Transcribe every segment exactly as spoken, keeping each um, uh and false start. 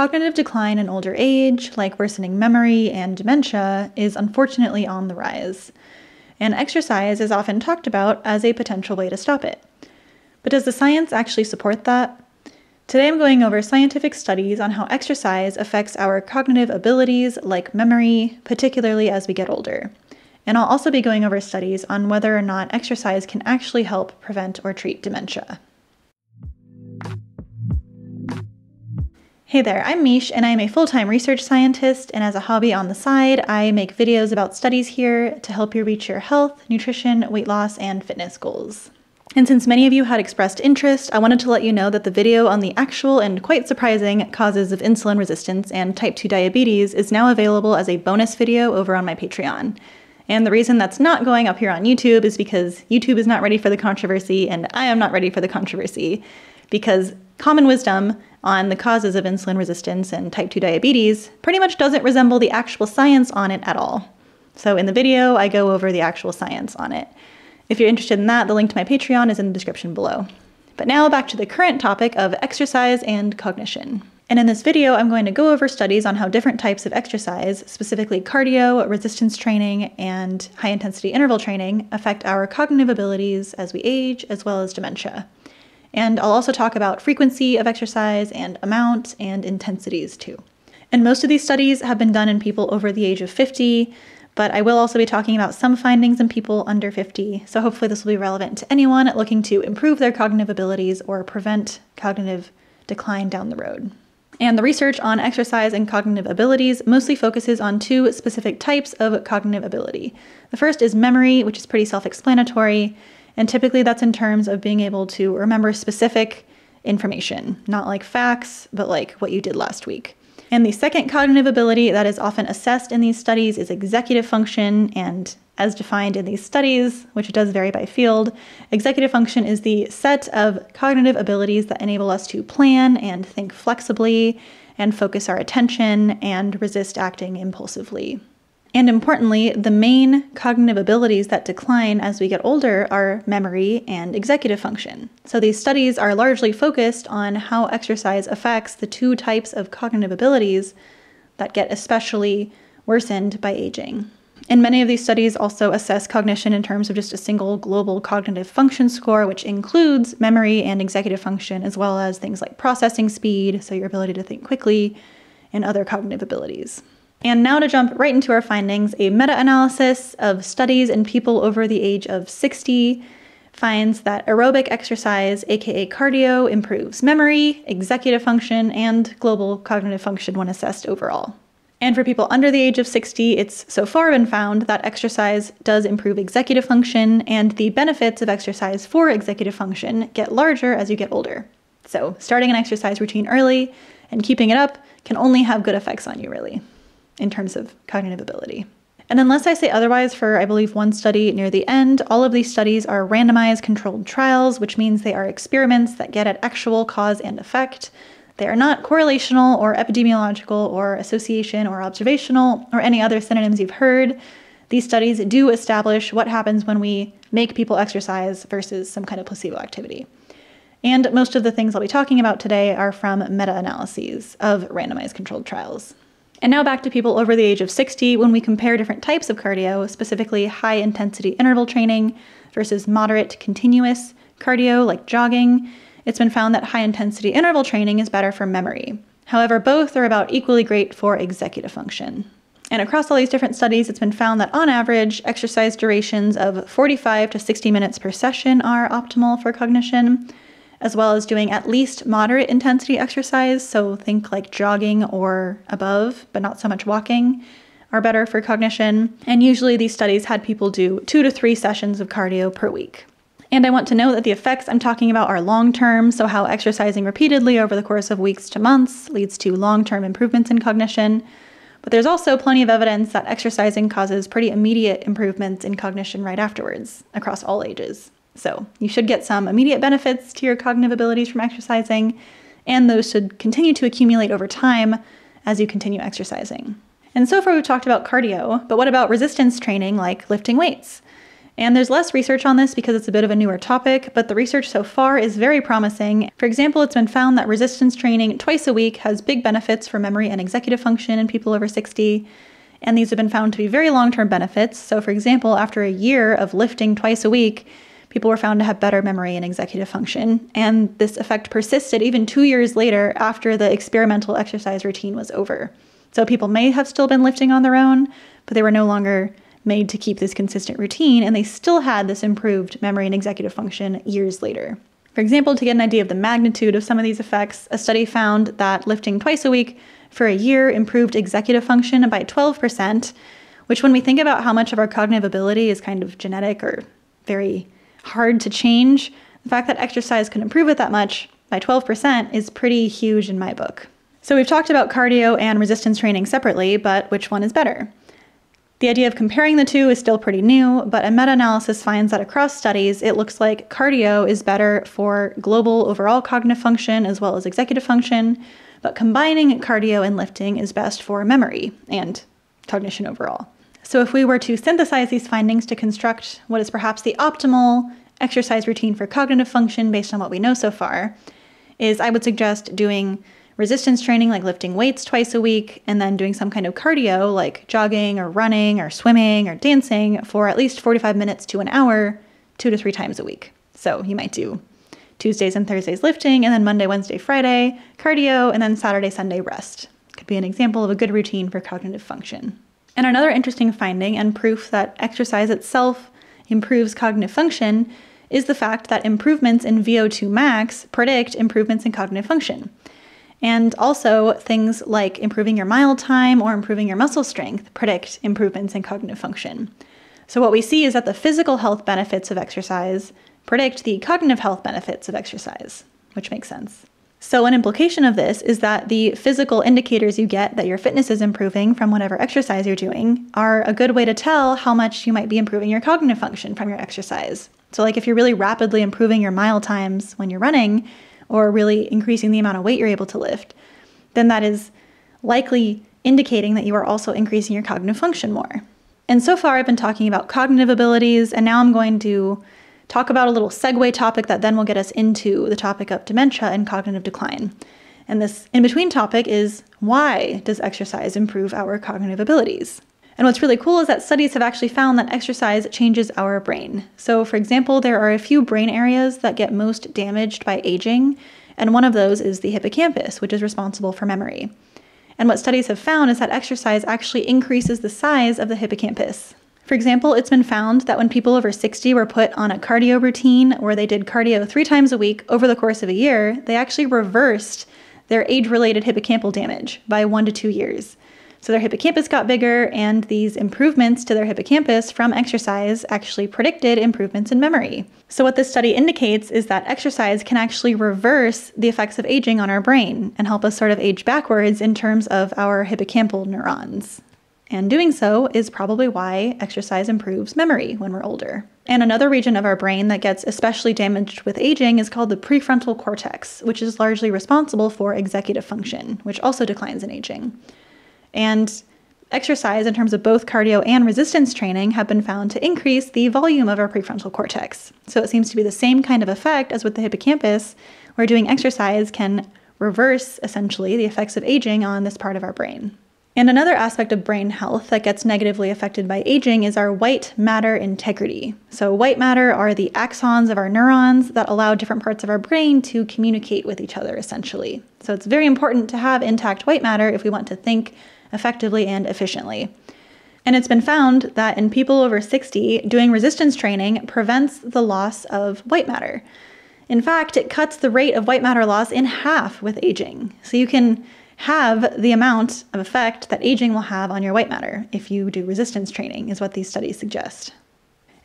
Cognitive decline in older age, like worsening memory and dementia, is unfortunately on the rise, and exercise is often talked about as a potential way to stop it. But does the science actually support that? Today I'm going over scientific studies on how exercise affects our cognitive abilities like memory, particularly as we get older. And I'll also be going over studies on whether or not exercise can actually help prevent or treat dementia. Hey there, I'm Miche, and I am a full-time research scientist, and as a hobby on the side, I make videos about studies here to help you reach your health, nutrition, weight loss, and fitness goals. And since many of you had expressed interest, I wanted to let you know that the video on the actual and quite surprising causes of insulin resistance and type two diabetes is now available as a bonus video over on my Patreon. And the reason that's not going up here on YouTube is because YouTube is not ready for the controversy, and I am not ready for the controversy, because common wisdom on the causes of insulin resistance and type two diabetes pretty much doesn't resemble the actual science on it at all. So in the video, I go over the actual science on it. If you're interested in that, the link to my Patreon is in the description below. But now back to the current topic of exercise and cognition. And in this video, I'm going to go over studies on how different types of exercise, specifically cardio, resistance training, and high-intensity interval training, affect our cognitive abilities as we age, as well as dementia. And I'll also talk about frequency of exercise and amount and intensities too. And most of these studies have been done in people over the age of fifty, but I will also be talking about some findings in people under fifty, so hopefully this will be relevant to anyone looking to improve their cognitive abilities or prevent cognitive decline down the road. And the research on exercise and cognitive abilities mostly focuses on two specific types of cognitive ability. The first is memory, which is pretty self-explanatory, and typically that's in terms of being able to remember specific information, not like facts, but like what you did last week. And the second cognitive ability that is often assessed in these studies is executive function, and as defined in these studies, which it does vary by field, executive function is the set of cognitive abilities that enable us to plan and think flexibly and focus our attention and resist acting impulsively. And importantly, the main cognitive abilities that decline as we get older are memory and executive function. So these studies are largely focused on how exercise affects the two types of cognitive abilities that get especially worsened by aging. And many of these studies also assess cognition in terms of just a single global cognitive function score, which includes memory and executive function, as well as things like processing speed, so your ability to think quickly, and other cognitive abilities. And now to jump right into our findings, a meta-analysis of studies in people over the age of sixty finds that aerobic exercise, aka cardio, improves memory, executive function, and global cognitive function when assessed overall. And for people under the age of sixty, it's so far been found that exercise does improve executive function, and the benefits of exercise for executive function get larger as you get older. So starting an exercise routine early and keeping it up can only have good effects on you, really, in terms of cognitive ability. And unless I say otherwise for, I believe, one study near the end, all of these studies are randomized controlled trials, which means they are experiments that get at actual cause and effect. They are not correlational or epidemiological or association or observational or any other synonyms you've heard. These studies do establish what happens when we make people exercise versus some kind of placebo activity. And most of the things I'll be talking about today are from meta-analyses of randomized controlled trials. And now back to people over the age of sixty, when we compare different types of cardio, specifically high-intensity interval training versus moderate continuous cardio like jogging, it's been found that high-intensity interval training is better for memory. However, both are about equally great for executive function. And across all these different studies, it's been found that on average, exercise durations of forty-five to sixty minutes per session are optimal for cognition, as well as doing at least moderate intensity exercise, so think like jogging or above, but not so much walking, are better for cognition. And usually these studies had people do two to three sessions of cardio per week. And I want to note that the effects I'm talking about are long-term, so how exercising repeatedly over the course of weeks to months leads to long-term improvements in cognition. But there's also plenty of evidence that exercising causes pretty immediate improvements in cognition right afterwards, across all ages. So you should get some immediate benefits to your cognitive abilities from exercising, and those should continue to accumulate over time as you continue exercising. And so far we've talked about cardio, but what about resistance training like lifting weights? And there's less research on this because it's a bit of a newer topic, but the research so far is very promising. For example, it's been found that resistance training twice a week has big benefits for memory and executive function in people over sixty. And these have been found to be very long-term benefits. So for example, after a year of lifting twice a week, people were found to have better memory and executive function. And this effect persisted even two years later after the experimental exercise routine was over. So people may have still been lifting on their own, but they were no longer made to keep this consistent routine, and they still had this improved memory and executive function years later. For example, to get an idea of the magnitude of some of these effects, a study found that lifting twice a week for a year improved executive function by twelve percent, which when we think about how much of our cognitive ability is kind of genetic or very hard to change, the fact that exercise can improve it that much by twelve percent is pretty huge in my book. So we've talked about cardio and resistance training separately, but which one is better? The idea of comparing the two is still pretty new, but a meta-analysis finds that across studies, it looks like cardio is better for global overall cognitive function as well as executive function, but combining cardio and lifting is best for memory and cognition overall. So if we were to synthesize these findings to construct what is perhaps the optimal exercise routine for cognitive function based on what we know so far, is I would suggest doing resistance training, like lifting weights twice a week, and then doing some kind of cardio, like jogging or running or swimming or dancing for at least forty-five minutes to an hour, two to three times a week. So you might do Tuesdays and Thursdays lifting, and then Monday, Wednesday, Friday cardio, and then Saturday, Sunday rest. Could be an example of a good routine for cognitive function. And another interesting finding and proof that exercise itself improves cognitive function is the fact that improvements in V O two max predict improvements in cognitive function. And also things like improving your mile time or improving your muscle strength predict improvements in cognitive function. So what we see is that the physical health benefits of exercise predict the cognitive health benefits of exercise, which makes sense. So an implication of this is that the physical indicators you get that your fitness is improving from whatever exercise you're doing are a good way to tell how much you might be improving your cognitive function from your exercise. So like if you're really rapidly improving your mile times when you're running, or really increasing the amount of weight you're able to lift, then that is likely indicating that you are also increasing your cognitive function more. And so far I've been talking about cognitive abilities, and now I'm going to talk about a little segue topic that then will get us into the topic of dementia and cognitive decline. And this in-between topic is, why does exercise improve our cognitive abilities? And what's really cool is that studies have actually found that exercise changes our brain. So for example, there are a few brain areas that get most damaged by aging, and one of those is the hippocampus, which is responsible for memory. And what studies have found is that exercise actually increases the size of the hippocampus. For example, it's been found that when people over sixty were put on a cardio routine where they did cardio three times a week over the course of a year, they actually reversed their age-related hippocampal damage by one to two years. So their hippocampus got bigger, and these improvements to their hippocampus from exercise actually predicted improvements in memory. So what this study indicates is that exercise can actually reverse the effects of aging on our brain and help us sort of age backwards in terms of our hippocampal neurons. And doing so is probably why exercise improves memory when we're older. And another region of our brain that gets especially damaged with aging is called the prefrontal cortex, which is largely responsible for executive function, which also declines in aging. And exercise, in terms of both cardio and resistance training, have been found to increase the volume of our prefrontal cortex. So it seems to be the same kind of effect as with the hippocampus, where doing exercise can reverse, essentially, the effects of aging on this part of our brain. And another aspect of brain health that gets negatively affected by aging is our white matter integrity. So white matter are the axons of our neurons that allow different parts of our brain to communicate with each other, essentially. So it's very important to have intact white matter if we want to think effectively and efficiently. And it's been found that in people over sixty, doing resistance training prevents the loss of white matter. In fact, it cuts the rate of white matter loss in half with aging. So you can have the amount of effect that aging will have on your white matter if you do resistance training, is what these studies suggest.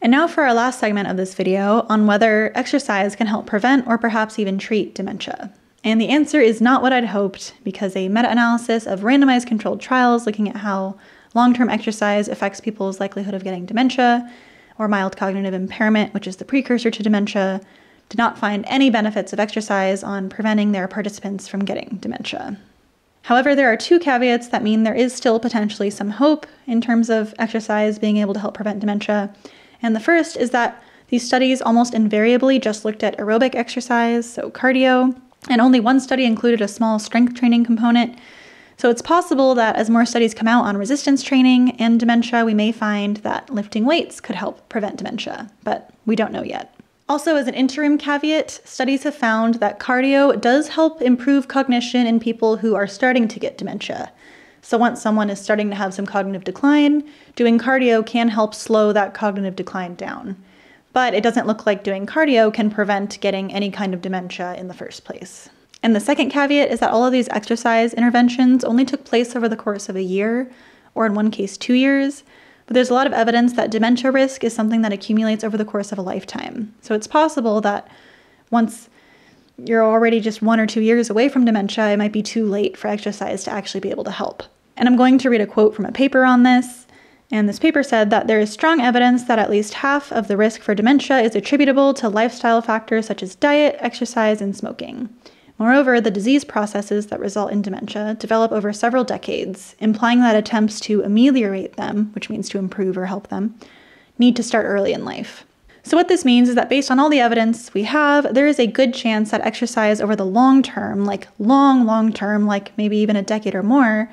And now for our last segment of this video on whether exercise can help prevent or perhaps even treat dementia. And the answer is not what I'd hoped, because a meta-analysis of randomized controlled trials looking at how long-term exercise affects people's likelihood of getting dementia or mild cognitive impairment, which is the precursor to dementia, did not find any benefits of exercise on preventing their participants from getting dementia. However, there are two caveats that mean there is still potentially some hope in terms of exercise being able to help prevent dementia. And the first is that these studies almost invariably just looked at aerobic exercise, so cardio, and only one study included a small strength training component. So it's possible that as more studies come out on resistance training and dementia, we may find that lifting weights could help prevent dementia, but we don't know yet. Also, as an interim caveat, studies have found that cardio does help improve cognition in people who are starting to get dementia. So once someone is starting to have some cognitive decline, doing cardio can help slow that cognitive decline down. But it doesn't look like doing cardio can prevent getting any kind of dementia in the first place. And the second caveat is that all of these exercise interventions only took place over the course of a year, or in one case two years, but there's a lot of evidence that dementia risk is something that accumulates over the course of a lifetime. So it's possible that once you're already just one or two years away from dementia, it might be too late for exercise to actually be able to help. And I'm going to read a quote from a paper on this. And this paper said that there is strong evidence that at least half of the risk for dementia is attributable to lifestyle factors such as diet, exercise, and smoking. Moreover, the disease processes that result in dementia develop over several decades, implying that attempts to ameliorate them, which means to improve or help them, need to start early in life. So what this means is that based on all the evidence we have, there is a good chance that exercise over the long term, like long, long term, like maybe even a decade or more,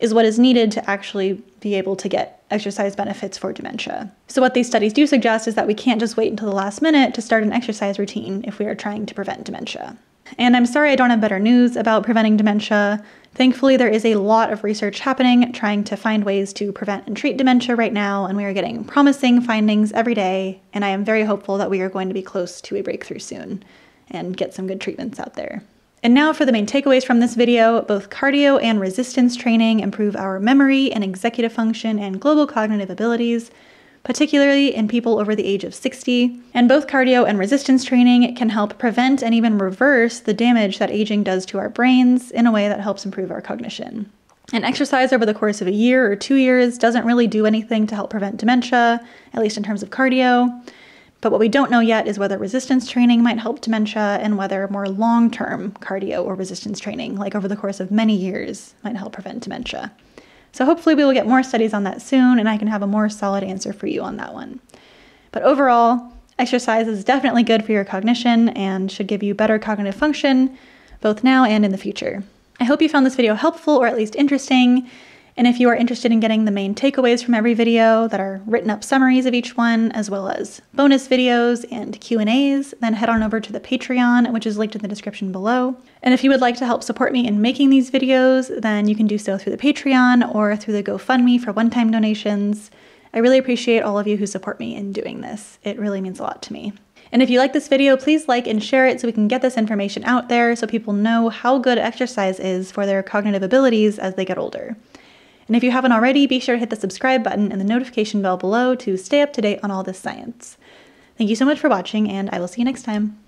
is what is needed to actually be able to get exercise benefits for dementia. So what these studies do suggest is that we can't just wait until the last minute to start an exercise routine if we are trying to prevent dementia. And I'm sorry I don't have better news about preventing dementia. Thankfully, there is a lot of research happening trying to find ways to prevent and treat dementia right now, and we are getting promising findings every day, and I am very hopeful that we are going to be close to a breakthrough soon and get some good treatments out there. And now for the main takeaways from this video. Both cardio and resistance training improve our memory and executive function and global cognitive abilities, particularly in people over the age of sixty. And both cardio and resistance training can help prevent and even reverse the damage that aging does to our brains in a way that helps improve our cognition. And exercise over the course of a year or two years doesn't really do anything to help prevent dementia, at least in terms of cardio. But what we don't know yet is whether resistance training might help dementia and whether more long-term cardio or resistance training, like over the course of many years, might help prevent dementia. So hopefully we will get more studies on that soon and I can have a more solid answer for you on that one. But overall, exercise is definitely good for your cognition and should give you better cognitive function, both now and in the future. I hope you found this video helpful or at least interesting. And if you are interested in getting the main takeaways from every video that are written up summaries of each one, as well as bonus videos and Q and A's, then head on over to the Patreon, which is linked in the description below. And if you would like to help support me in making these videos, then you can do so through the Patreon or through the GoFundMe for one-time donations. I really appreciate all of you who support me in doing this. It really means a lot to me. And if you like this video, please like and share it so we can get this information out there so people know how good exercise is for their cognitive abilities as they get older. And if you haven't already, be sure to hit the subscribe button and the notification bell below to stay up to date on all this science. Thank you so much for watching, and I will see you next time.